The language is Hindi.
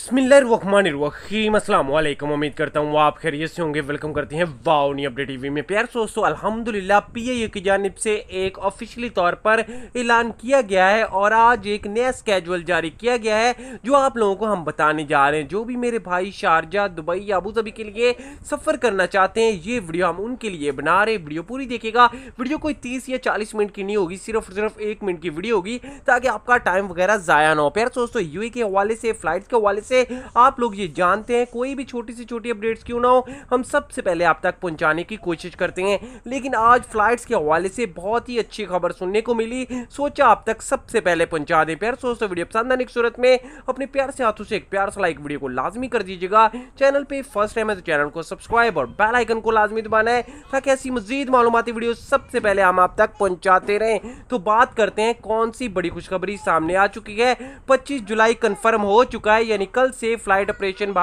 बिस्मिल्लाहिर्रहमानिर्रहीम, अस्सलाम वालेकुम। उम्मीद करता हूँ आप खैरियत से होंगे। वेलकम करते हैं वाओ नी अपडेट टीवी में। प्यारे दोस्तों, अल्हम्दुलिल्लाह PIA की जानिब से एक ऑफिशियली तौर पर ऐलान किया गया है और आज एक नया स्केड्यूल जारी किया गया है जो आप लोगों को हम बताने जा रहे हैं। जो भी मेरे भाई शारजा, दुबई या अबू धाबी के लिए सफ़र करना चाहते हैं, ये वीडियो हम उनके लिए बना रहे। वीडियो पूरी देखिएगा। वीडियो कोई 30 या 40 मिनट की नहीं होगी, सिर्फ 1 मिनट की वीडियो होगी ताकि आपका टाइम वगैरह ज़ाया ना हो। प्यारे दोस्तों, यूएई के हवाले से, फ्लाइट के हवाले से आप लोग ये जानते हैं, कोई भी छोटी से छोटी अपडेट्स क्यों ना हो हम सबसे पहले आप तक पहुंचाने की कोशिश करते हैं। लेकिन आज फ्लाइट्स के हवाले से बहुत ही अच्छी खबर सुनने को मिली, सोचा आप तक सबसे पहले पहुंचा दें। प्यारे दोस्तों, वीडियो पसंद आने की सूरत में अपने प्यार से हाथों से एक प्यार से लाइक वीडियो को लाजमी कर दीजिएगा। चैनल पे फर्स्ट टाइम है तो चैनल को सब्सक्राइब और बेल आइकन को लाजमी दबाना है ताकि ऐसी मजीद मालूमाती वीडियो सबसे पहले हम आप तक पहुंचाते रहें। तो बात करते हैं कौन सी बड़ी खुशखबरी सामने आ चुकी है। 25 जुलाई कन्फर्म हो चुका है, यानी कल से फ्लाइट ऑपरेशन